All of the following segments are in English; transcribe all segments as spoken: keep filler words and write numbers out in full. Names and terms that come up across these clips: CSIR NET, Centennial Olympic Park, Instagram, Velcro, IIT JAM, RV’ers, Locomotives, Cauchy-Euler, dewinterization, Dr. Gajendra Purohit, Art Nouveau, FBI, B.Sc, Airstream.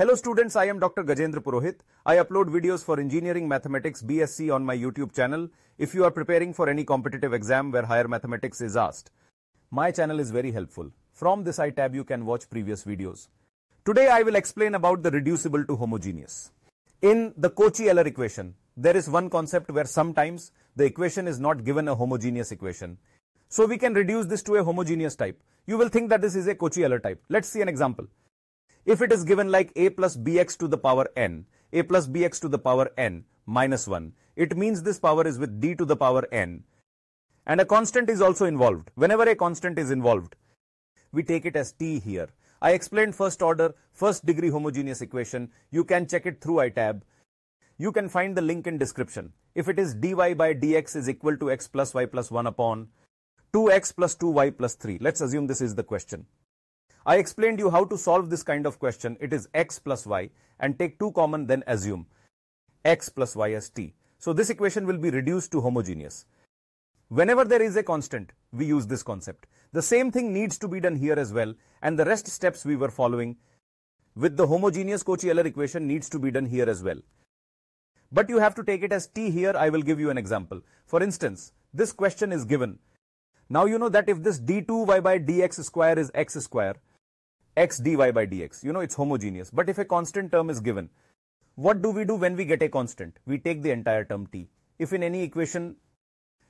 Hello students, I am Doctor Gajendra Purohit. I upload videos for Engineering Mathematics B.Sc on my YouTube channel if you are preparing for any competitive exam where higher mathematics is asked. My channel is very helpful. From this I tab you can watch previous videos. Today I will explain about the reducible to homogeneous. In the Cauchy-Euler equation, there is one concept where sometimes the equation is not given a homogeneous equation. So we can reduce this to a homogeneous type. You will think that this is a Cauchy-Euler type. Let's see an example. If it is given like a plus bx to the power n, a plus bx to the power n minus one, it means this power is with d to the power n. And a constant is also involved. Whenever a constant is involved, we take it as t here. I explained first order, first degree homogeneous equation. You can check it through I tab. You can find the link in description. If it is dy by dx is equal to x plus y plus one upon two x plus two y plus three. Let's assume this is the question. I explained you how to solve this kind of question. It is x plus y and take two common, then assume x plus y as t. So this equation will be reduced to homogeneous. Whenever there is a constant, we use this concept. The same thing needs to be done here as well, and the rest steps we were following with the homogeneous Cauchy-Euler equation needs to be done here as well. But you have to take it as t here. I will give you an example. For instance, this question is given. Now you know that if this d two y by dx square is x square, x dy by dx, you know it's homogeneous. But if a constant term is given, what do we do when we get a constant? We take the entire term t. If in any equation,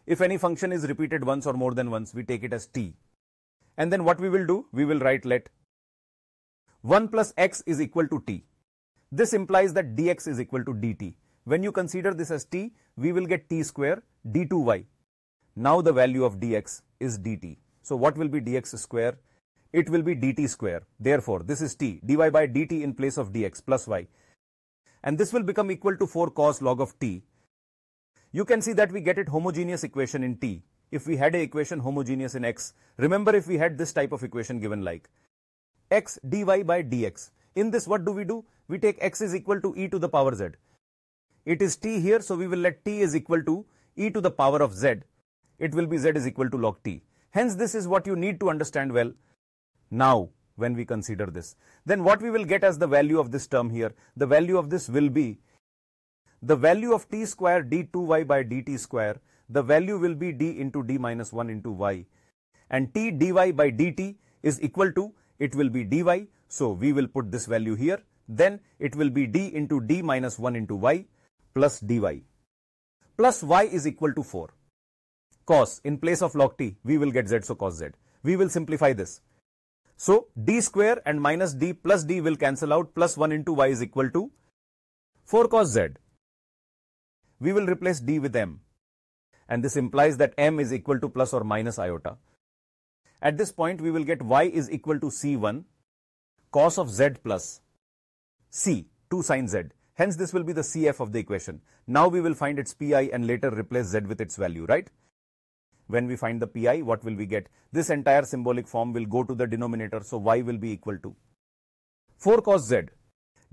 if any function is repeated once or more than once, we take it as t. And then what we will do? We will write let one plus x is equal to t. This implies that dx is equal to dt. When you consider this as t, we will get t square d two y. Now the value of dx is dt. So what will be dx square? It will be dt square. Therefore, this is t, dy by dt in place of dx plus y. And this will become equal to four cos log of t. You can see that we get it homogeneous equation in t. If we had an equation homogeneous in x, remember if we had this type of equation given like x dy by dx. In this what do we do? We take x is equal to e to the power z. It is t here, so we will let t is equal to e to the power of z. It will be z is equal to log t. Hence this is what you need to understand well. Now when we consider this, then what we will get as the value of this term here, the value of this will be the value of t square d two y by dt square. The value will be d into d minus one into y, and t dy by dt is equal to, it will be dy, so we will put this value here, then it will be d into d minus one into y plus dy plus y is equal to four. Cos in place of log t, we will get z, so cos z. We will simplify this. So d square and minus d plus d will cancel out, plus one into y is equal to four cos z. We will replace d with m, and this implies that m is equal to plus or minus iota. At this point we will get y is equal to c one cos of z plus c two sin z. Hence this will be the C F of the equation. Now we will find its P I and later replace z with its value, right? When we find the P I, what will we get? This entire symbolic form will go to the denominator, so y will be equal to four cos z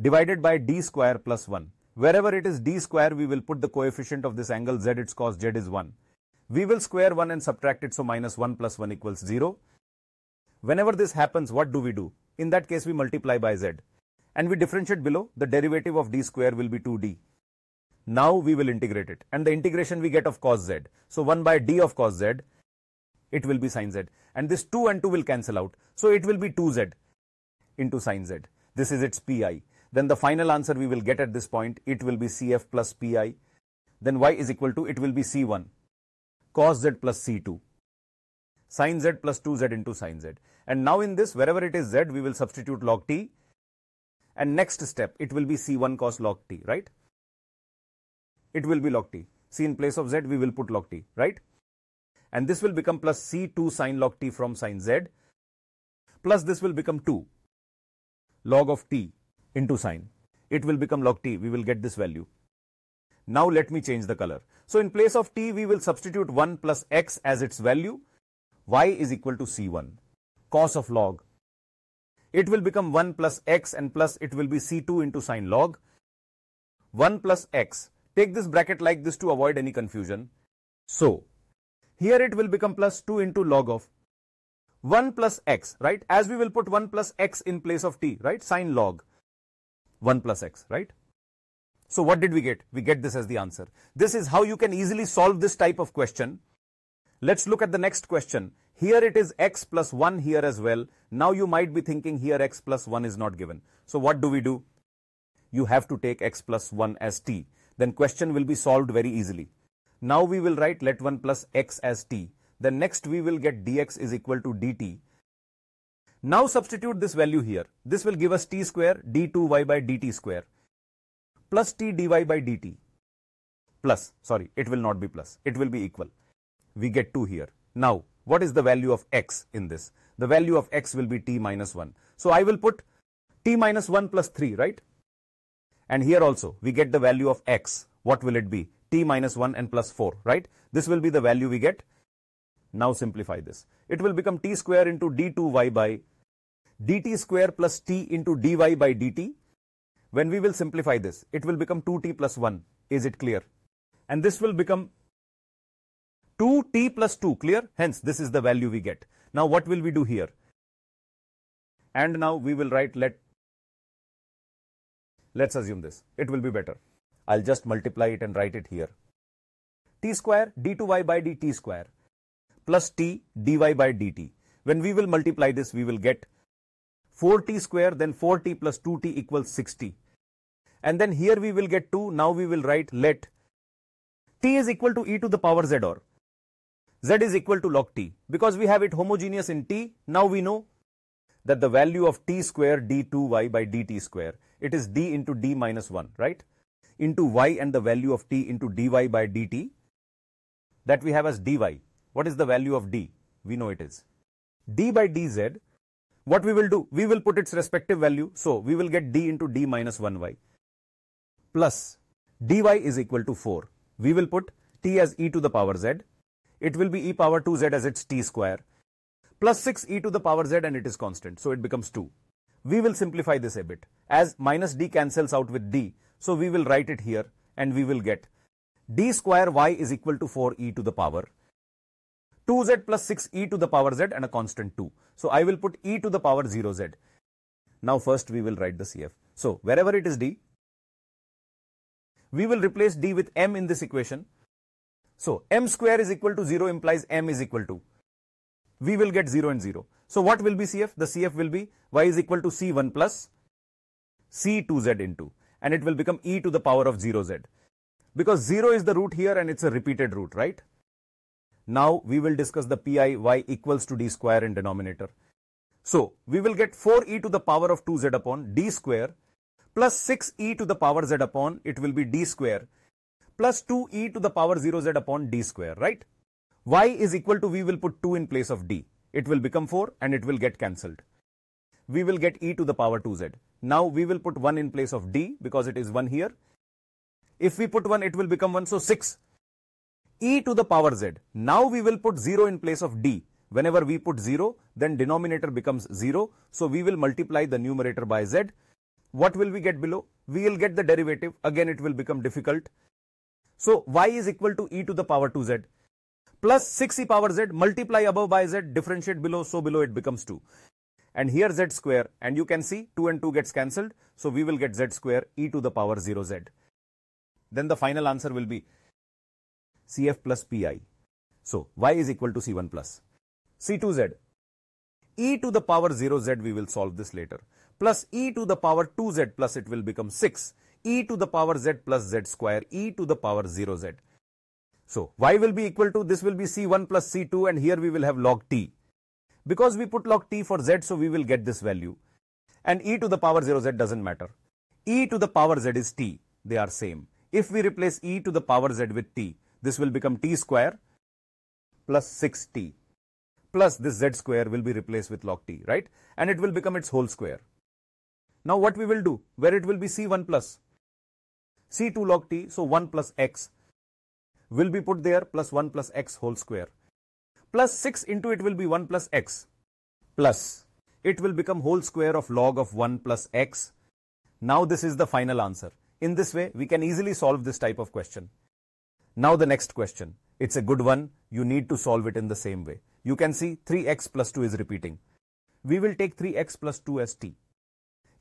divided by d square plus one. Wherever it is d square, we will put the coefficient of this angle z, its cos z is one. We will square one and subtract it, so minus one plus one equals zero. Whenever this happens, what do we do? In that case, we multiply by z. And we differentiate below, the derivative of d square will be two d. Now we will integrate it, and the integration we get of cos z. So one by d of cos z, it will be sin z. And this two and two will cancel out. So it will be two z into sin z. This is its P I. Then the final answer we will get at this point, it will be C F plus P I. Then y is equal to, it will be C one cos z plus C two sin z plus two z into sin z. And now in this, wherever it is z, we will substitute log t. And next step, it will be C one cos log t, right? It will be log t. C in place of z, we will put log t, right? And this will become plus C two sin log t from sin z. Plus this will become two log of t into sin. It will become log t. We will get this value. Now let me change the color. So in place of t, we will substitute one plus x as its value. Y is equal to C one cos of log. It will become one plus x, and plus it will be C two into sin log. one plus x. Take this bracket like this to avoid any confusion. So here it will become plus two into log of one plus x, right? As we will put one plus x in place of t, right? Sin log one plus x, right? So what did we get? We get this as the answer. This is how you can easily solve this type of question. Let's look at the next question. Here it is x plus one here as well. Now you might be thinking here x plus one is not given. So what do we do? You have to take x plus one as t. Then question will be solved very easily. Now we will write let one plus x as t. Then next we will get dx is equal to dt. Now substitute this value here. This will give us t square d two y by dt square plus t dy by dt. Plus, sorry, it will not be plus. It will be equal. We get two here. Now, what is the value of x in this? The value of x will be t minus one. So I will put t minus one plus three, right? And here also, we get the value of x. What will it be? t minus one and plus four, right? This will be the value we get. Now simplify this. It will become t square into d two y by dt square plus t into dy by dt. When we will simplify this, it will become two t plus one. Is it clear? And this will become two t plus two, clear? Hence, this is the value we get. Now, what will we do here? And now we will write let. Let's assume this. It will be better. I'll just multiply it and write it here. T square d two y by dt square plus t dy by dt. When we will multiply this, we will get four t square, then four t plus two t equals six t. And then here we will get two. Now we will write let t is equal to e to the power z or z is equal to log t. Because we have it homogeneous in t, now we know that the value of t square d two y by dt square, it is d into d minus one, right? Into y and the value of t into dy by dt, that we have as dy. What is the value of d? We know it is d by dz. What we will do? We will put its respective value. So we will get d into d minus one y plus dy is equal to four. We will put t as e to the power z. It will be e power two z as its t square plus six e to the power z, and it is constant. So it becomes two. We will simplify this a bit as minus d cancels out with d. So we will write it here and we will get d square y is equal to four e to the power two z plus six e to the power z and a constant two. So I will put e to the power zero z. Now first we will write the C F. So wherever it is d, we will replace d with m in this equation. So m square is equal to zero implies m is equal to. We will get zero and zero. So what will be C F? The C F will be y is equal to c one plus c two z into. And it will become e to the power of zero z. Because zero is the root here and it's a repeated root, right? Now we will discuss the pi y equals to d square in denominator. So we will get four e to the power of two z upon d square plus six e to the power z upon, it will be d square plus two e to the power zero z upon d square, right? Y is equal to, we will put two in place of d. It will become four and it will get cancelled. We will get e to the power two z. Now we will put one in place of d because it is one here. If we put one, it will become one, so six. E to the power z. Now we will put zero in place of d. Whenever we put zero, then denominator becomes zero. So we will multiply the numerator by z. What will we get below? We will get the derivative. Again, it will become difficult. So y is equal to e to the power two z plus six e power z, multiply above by z, differentiate below. So below it becomes two. And here z square. And you can see two and two gets cancelled. So we will get z square e to the power zero z. Then the final answer will be C f plus pi. So y is equal to c one plus c two z. E to the power zero z, we will solve this later. Plus e to the power two z plus, it will become six. E to the power z plus z square e to the power zero z. So y will be equal to, this will be c one plus c two, and here we will have log t. Because we put log t for z, so we will get this value. And e to the power zero z doesn't matter. E to the power z is t. They are same. If we replace e to the power z with t, this will become t square plus six t plus this z square will be replaced with log t, right? And it will become its whole square. Now what we will do, where it will be c one plus c two log t, so one plus x will be put there plus one plus x whole square plus six into it will be one plus x plus it will become whole square of log of one plus x. Now this is the final answer. In this way, we can easily solve this type of question. Now the next question, it's a good one, you need to solve it in the same way. You can see three x plus two is repeating. We will take three x plus two as t.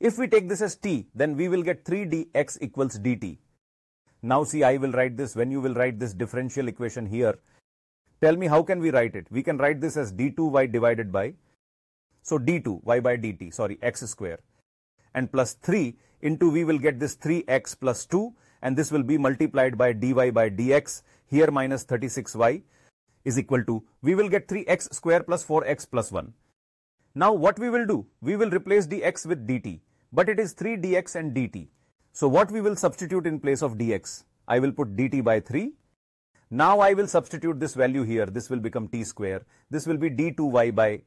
If we take this as t, then we will get three d x equals dt. Now see, I will write this, when you will write this differential equation here, tell me how can we write it? We can write this as d two y divided by, so d two y by dt, sorry, x square. And plus three into, we will get this three x plus two, and this will be multiplied by dy by dx, here minus thirty-six y is equal to, we will get three x square plus four x plus one. Now what we will do? We will replace dx with dt, but it is three d x and dt. So what we will substitute in place of dx? I will put dt by three. Now I will substitute this value here. This will become t square. This will be d two y by,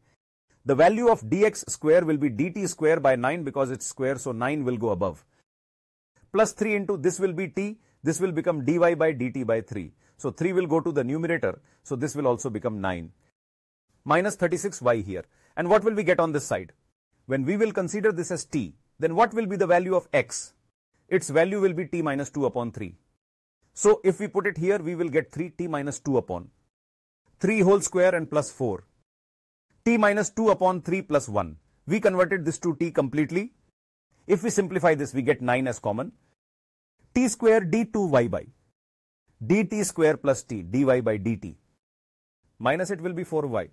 the value of dx square will be dt square by nine because it's square, so nine will go above. Plus three into, this will be t, this will become dy by dt by three. So three will go to the numerator, so this will also become nine. Minus thirty-six y here. And what will we get on this side? When we will consider this as t, then what will be the value of x? Its value will be t minus two upon three. So if we put it here, we will get three t minus two upon three whole square and plus four. T minus two upon three plus one. We converted this to t completely. If we simplify this, we get nine as common. T square d two y by dt square plus t, dy by dt. Minus it will be four y.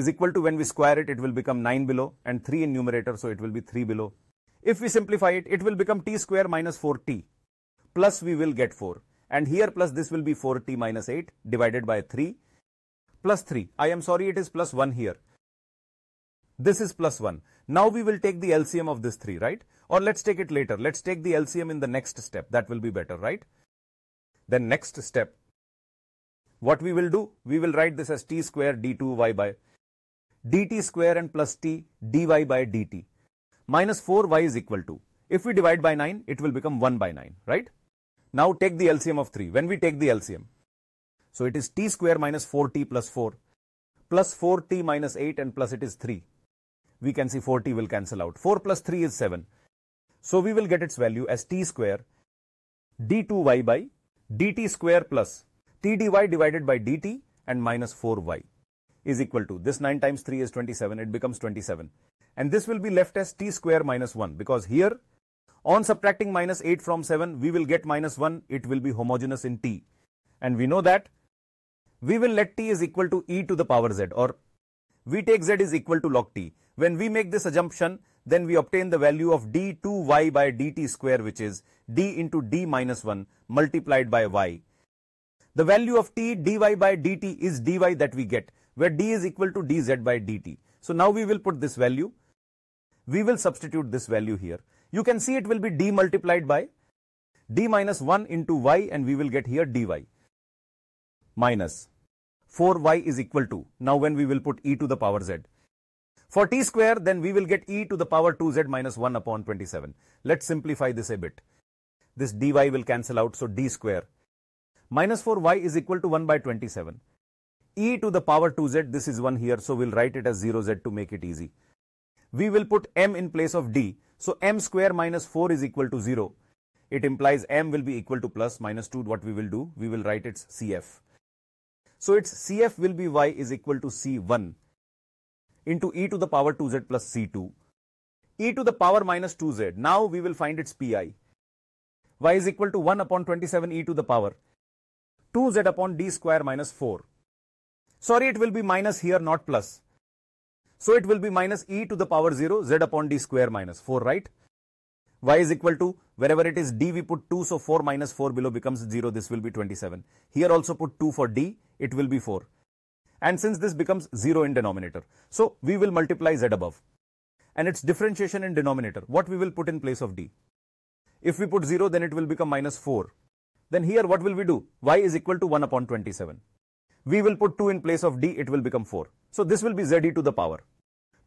Is equal to, when we square it, it will become nine below and three in numerator, so it will be three below. If we simplify it, it will become t square minus four t, plus we will get four. And here plus this will be four t minus eight divided by three, plus three. I am sorry, it is plus one here. This is plus one. Now we will take the L C M of this three, right? Or let's take it later. Let's take the L C M in the next step. That will be better, right? Then next step, what we will do? We will write this as t square d two y by dt square and plus t dy by dt minus four y is equal to, if we divide by nine, it will become one by nine, right? Now take the L C M of three. When we take the L C M, so it is t square minus four t plus four plus four t minus eight, and plus it is three. We can see four t will cancel out. four plus three is seven. So we will get its value as t square d two y by dt square plus t dy divided by dt and minus four y. Is equal to, this nine times three is twenty-seven, it becomes twenty-seven. And this will be left as t square minus one, because here on subtracting minus eight from seven, we will get minus one, it will be homogeneous in t. And we know that we will let t is equal to e to the power z, or we take z is equal to log t. When we make this assumption, then we obtain the value of d two y by dt square, which is d into d minus one multiplied by y. The value of t dy by dt is dy that we get, where d is equal to dz by dt. So now we will put this value. We will substitute this value here. You can see it will be d multiplied by d minus one into y, and we will get here dy minus four y is equal to, now when we will put e to the power z. For t square, then we will get e to the power two z minus one upon twenty-seven. Let's simplify this a bit. This dy will cancel out, so d square minus four y is equal to one by twenty-seven. E to the power two z, this is one here, so we'll write it as zero z to make it easy. We will put m in place of d, so m square minus four is equal to zero. It implies m will be equal to plus minus two, what we will do, we will write its C F. So its C F will be y is equal to c one into e to the power two z plus c two, e to the power minus two z, now we will find its pi. Y is equal to one upon twenty-seven e to the power two z upon d square minus four. Sorry, it will be minus here, not plus. So it will be minus e to the power zero, z upon d square minus four, right? Y is equal to, wherever it is d, we put two, so four minus four below becomes zero, this will be twenty-seven. Here also put two for d, it will be four. And since this becomes zero in denominator, so we will multiply z above. And its differentiation in denominator, what we will put in place of d? If we put zero, then it will become minus four. Then here, what will we do? Y is equal to one upon twenty-seven. We will put two in place of d, it will become four. So this will be z e to the power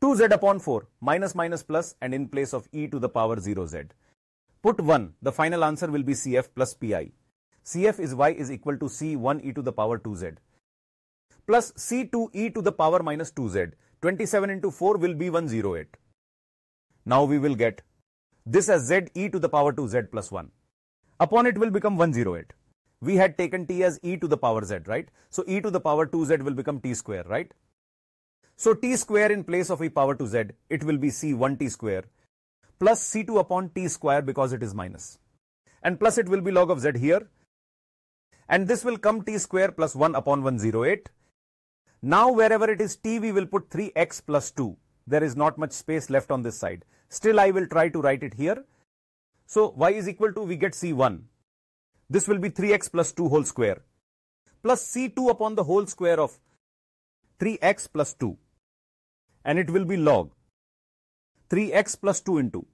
two z upon four, minus minus plus, and in place of e to the power zero z. Put one, the final answer will be C F plus pi. C F is y is equal to c one e to the power two z plus c two e to the power minus two z. twenty-seven into four will be one hundred eight. Now we will get this as z e to the power two z plus one. Upon it will become one hundred eight. We had taken t as e to the power z, right? So e to the power two z will become t square, right? So t square in place of e power to z, it will be c one t square plus c two upon t square because it is minus. And plus it will be log of z here. And this will come t square plus one upon one hundred eight. Now wherever it is t, we will put three x plus two. There is not much space left on this side. Still I will try to write it here. So y is equal to, we get c one. This will be three x plus two whole square plus c two upon the whole square of three x plus two. And it will be log three x plus two into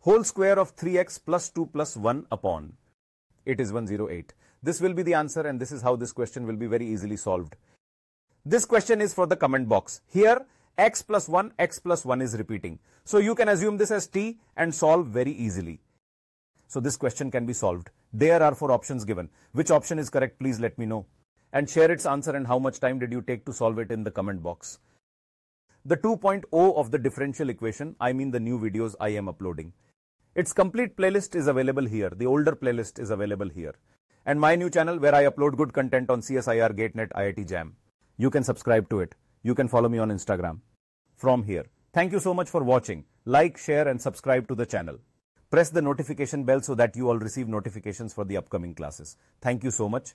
whole square of three x plus two plus one upon. It is one hundred eight. This will be the answer, and this is how this question will be very easily solved. This question is for the comment box. Here x plus one, x plus one is repeating. So you can assume this as t and solve very easily. So this question can be solved. There are four options given. Which option is correct? Please let me know. And share its answer and how much time did you take to solve it in the comment box. The two point oh of the differential equation, I mean the new videos I am uploading. Its complete playlist is available here. The older playlist is available here. And my new channel where I upload good content on C S I R GateNet I I T JAM. You can subscribe to it. You can follow me on Instagram. From here, thank you so much for watching. Like, share and subscribe to the channel. Press the notification bell so that you all receive notifications for the upcoming classes. Thank you so much.